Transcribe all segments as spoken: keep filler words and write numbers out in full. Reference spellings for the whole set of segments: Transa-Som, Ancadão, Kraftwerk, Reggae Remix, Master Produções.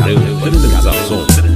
Ancadão, Transa-Som. Nothing.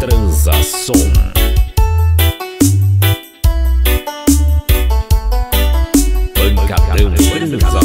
Transa-Som. Som. Ancadão, Transa-Som. I'm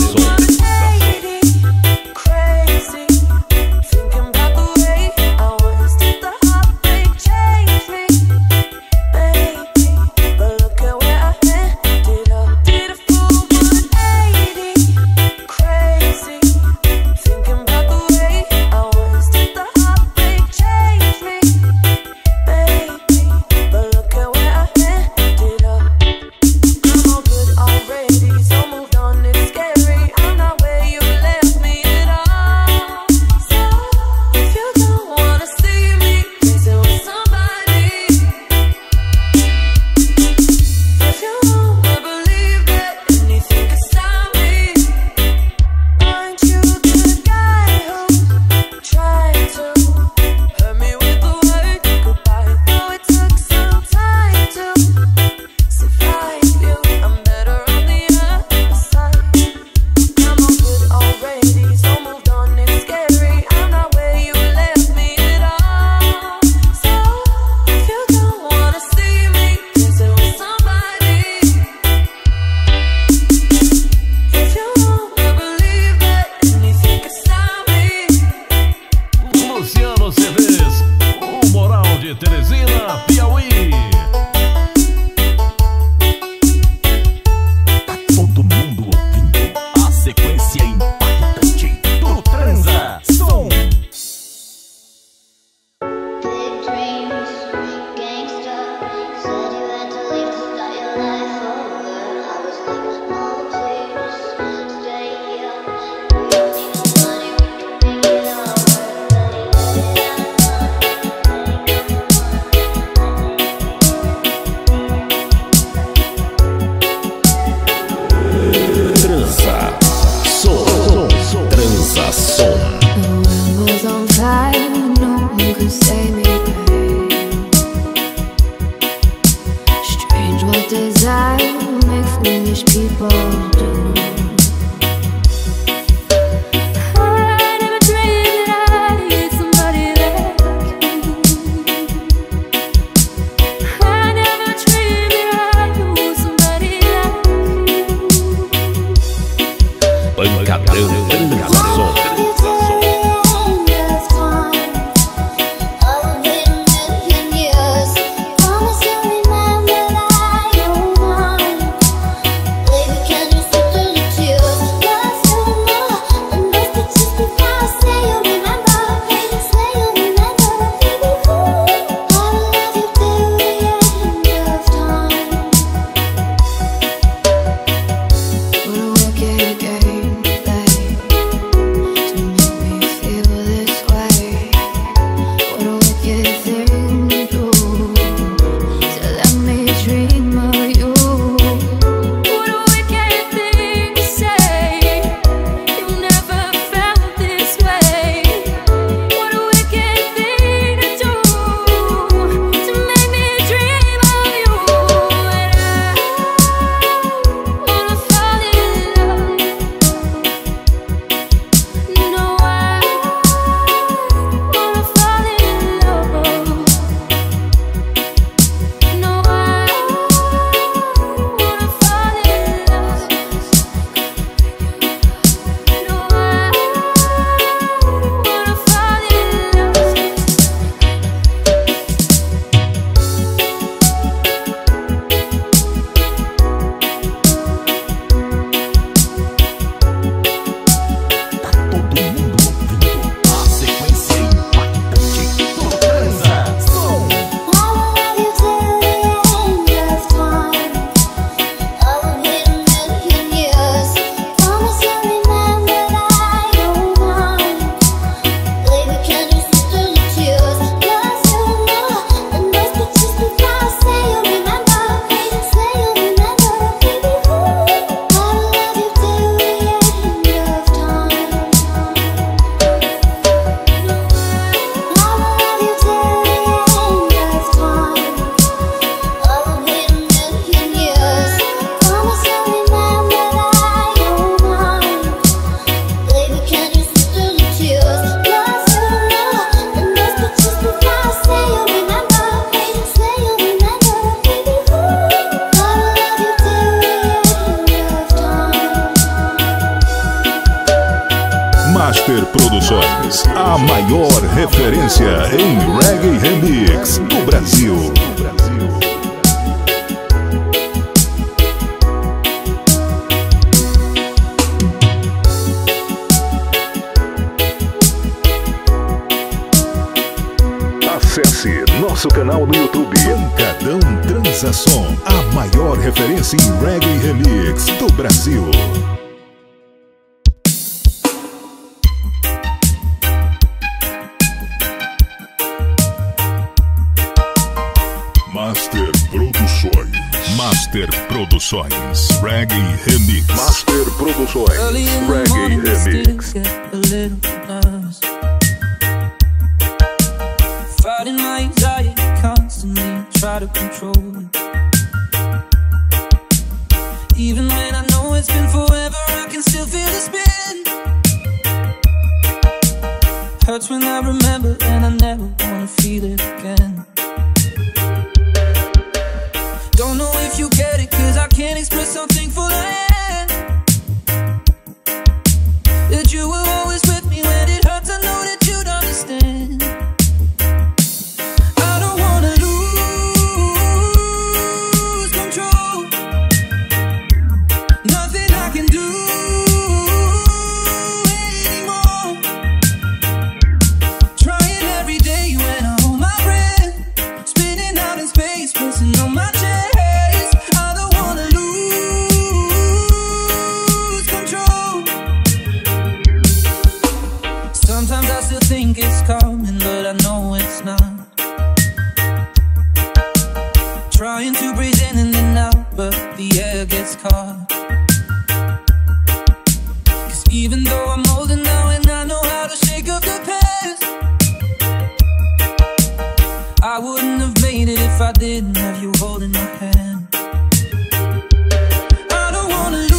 Master Produções, a maior referência em reggae remix do Brasil. Acesse nosso canal no YouTube Ancadão Transa-Som, a maior referência em reggae remix do Brasil. Master Produções, Master Produções, Reggae Remix, Master Produções, Reggae Remix. Fighting my anxiety constantly, try to control it. Even when I know it's been forever, I can still feel the spin. Hurts when I remember, and I never wanna feel it again. Don't know if you get it, cause I can't express how thankful I am that you were always with me when it hurts. I know that you'd understand. I don't wanna lose control. Nothing I can do anymore. Trying every day when I hold my breath, spinning out in space, pressing on my chest. Sometimes I still think it's coming, but I know it's not. Trying to breathe in and then out, but the air gets caught. Cause even though I'm older now and I know how to shake up the past, I wouldn't have made it if I didn't have you holding my hand. I don't wanna lose.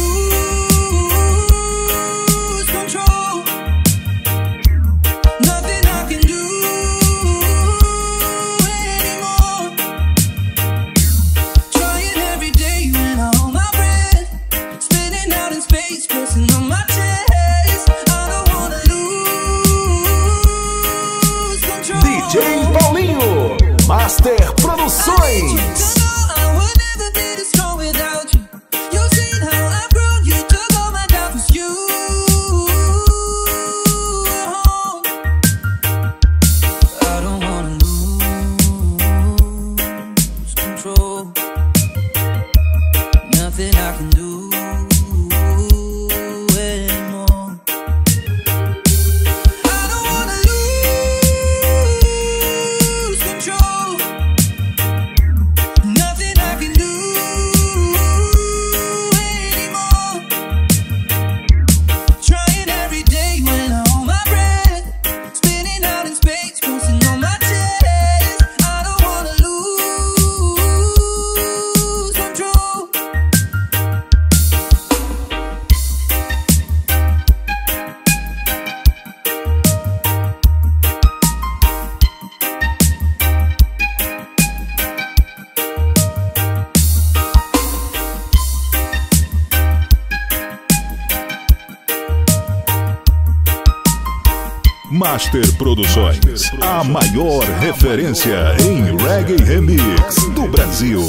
Master Produções. Master Produções, a maior referência em reggae remix do Brasil.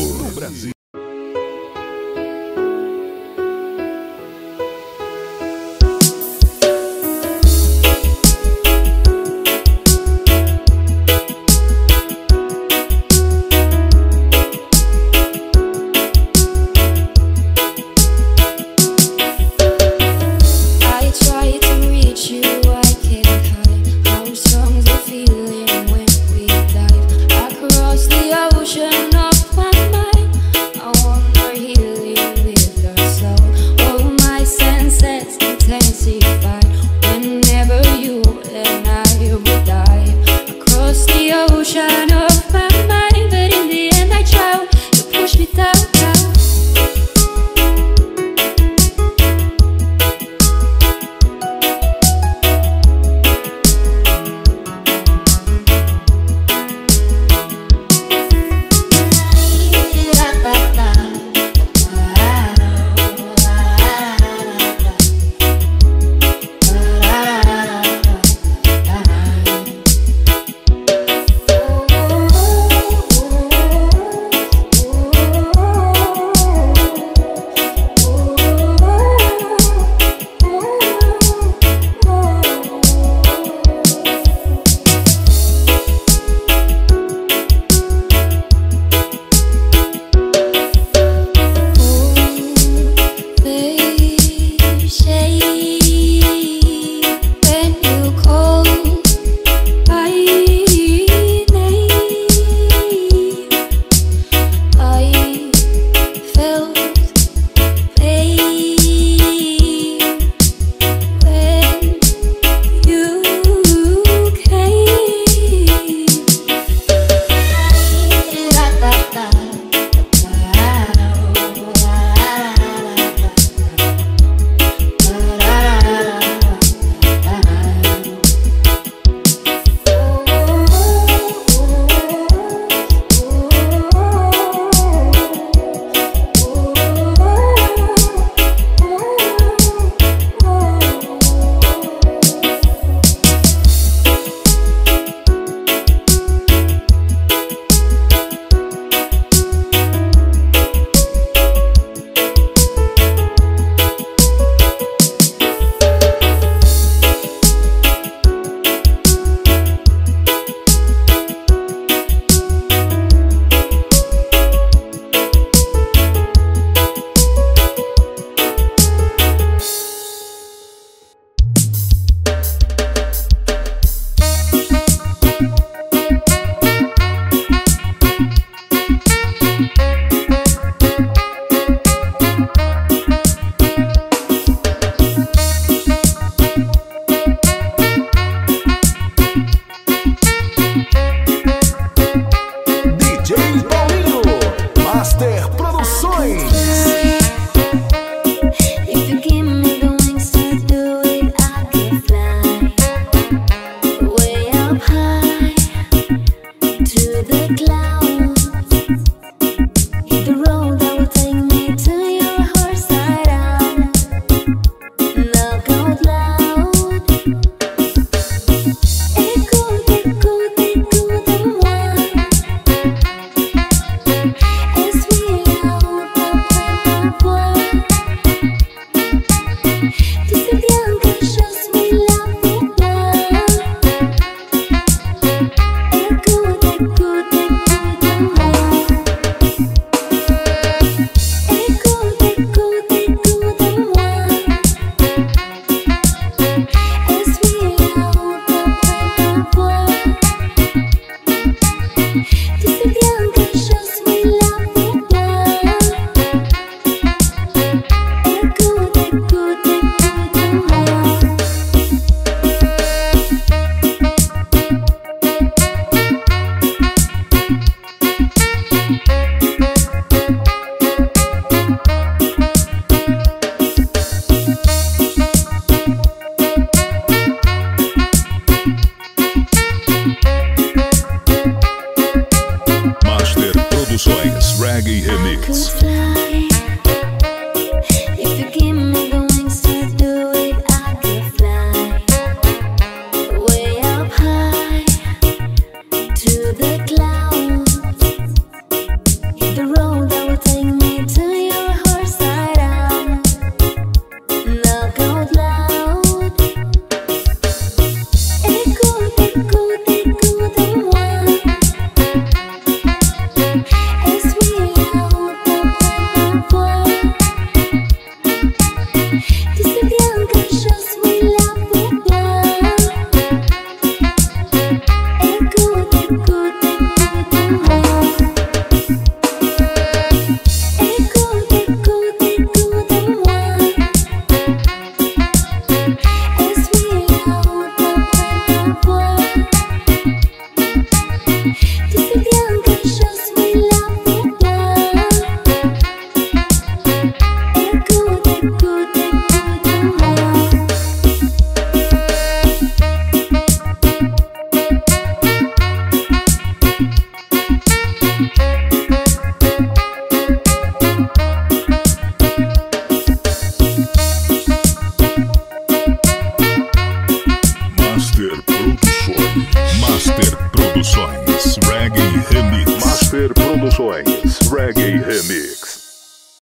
Master Produções Reggae Remix. Master Produções Reggae Remix.